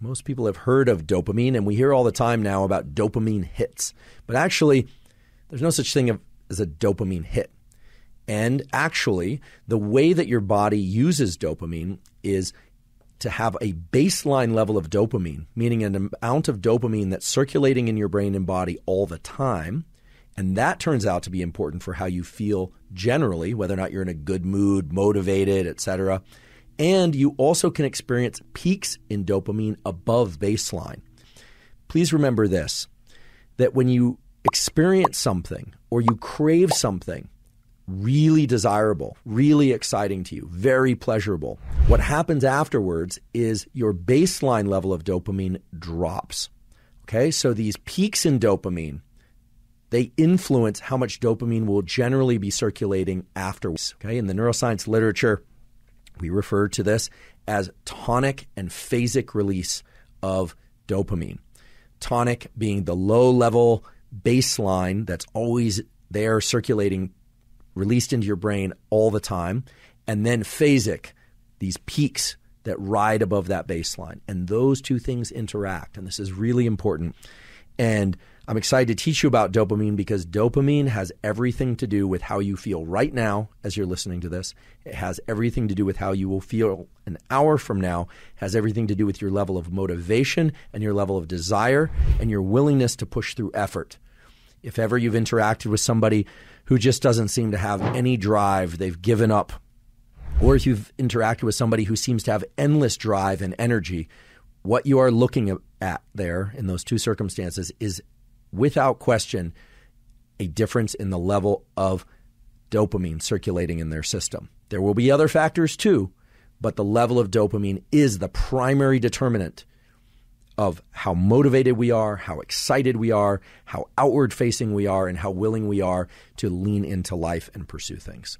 Most people have heard of dopamine, and we hear all the time now about dopamine hits. But actually, there's no such thing as a dopamine hit. And actually, the way that your body uses dopamine is to have a baseline level of dopamine, meaning an amount of dopamine that's circulating in your brain and body all the time. And that turns out to be important for how you feel generally, whether or not you're in a good mood, motivated, etc. And you also can experience peaks in dopamine above baseline. Please remember this, that when you experience something or you crave something really desirable, really exciting to you, very pleasurable, what happens afterwards is your baseline level of dopamine drops. Okay, so these peaks in dopamine, they influence how much dopamine will generally be circulating afterwards. Okay, in the neuroscience literature, we refer to this as tonic and phasic release of dopamine. Tonic being the low level baseline that's always there circulating, released into your brain all the time. And then phasic, these peaks that ride above that baseline. And those two things interact. And this is really important. And I'm excited to teach you about dopamine because dopamine has everything to do with how you feel right now as you're listening to this. It has everything to do with how you will feel an hour from now. It has everything to do with your level of motivation and your level of desire and your willingness to push through effort. If ever you've interacted with somebody who just doesn't seem to have any drive, they've given up, or if you've interacted with somebody who seems to have endless drive and energy, what you are looking at there in those two circumstances is without question, a difference in the level of dopamine circulating in their system. There will be other factors too, but the level of dopamine is the primary determinant of how motivated we are, how excited we are, how outward facing we are, and how willing we are to lean into life and pursue things.